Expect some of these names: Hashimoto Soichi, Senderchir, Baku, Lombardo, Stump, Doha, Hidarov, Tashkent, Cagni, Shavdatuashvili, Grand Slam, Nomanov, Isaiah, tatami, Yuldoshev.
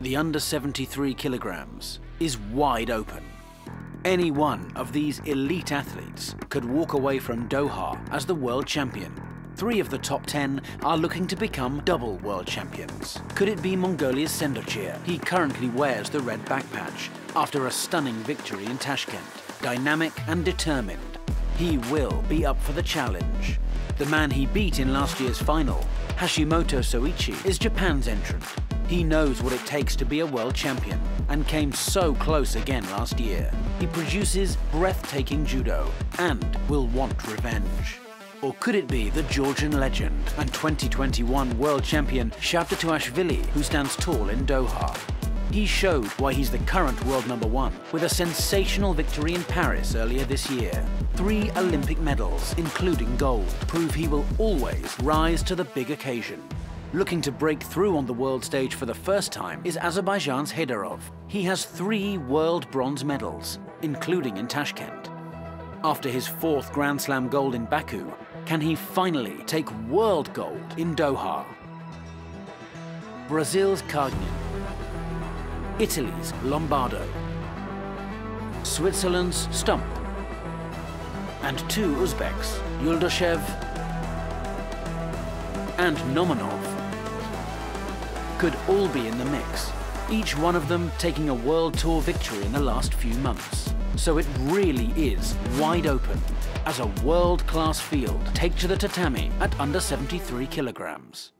the under 73 kilograms, is wide open. Any one of these elite athletes could walk away from Doha as the world champion. 3 of the top 10 are looking to become double world champions. Could it be Mongolia's Senderchir? He currently wears the red backpatch after a stunning victory in Tashkent. Dynamic and determined, he will be up for the challenge. The man he beat in last year's final, Hashimoto Soichi, is Japan's entrant. He knows what it takes to be a world champion and came so close again last year. He produces breathtaking judo and will want revenge. Or could it be the Georgian legend and 2021 world champion Shavdatuashvili, who stands tall in Doha? He showed why he's the current world #1 with a sensational victory in Paris earlier this year. 3 Olympic medals, including gold, prove he will always rise to the big occasion. Looking to break through on the world stage for the first time is Azerbaijan's Hidarov. He has 3 world bronze medals, including in Tashkent. After his 4th Grand Slam gold in Baku, can he finally take world gold in Doha? Brazil's Cagni, Italy's Lombardo, Switzerland's Stump, and 2 Uzbeks, Yuldoshev and Nomanov, could all be in the mix, each one of them taking a world tour victory in the last few months. So it really is wide open as a world-class field take to the tatami at under 73 kilograms.